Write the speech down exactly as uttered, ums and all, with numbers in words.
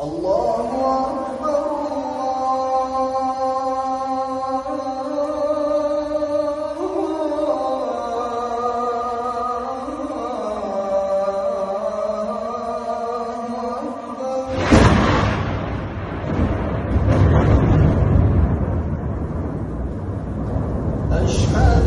الله أكبر الله أكبر. أشهد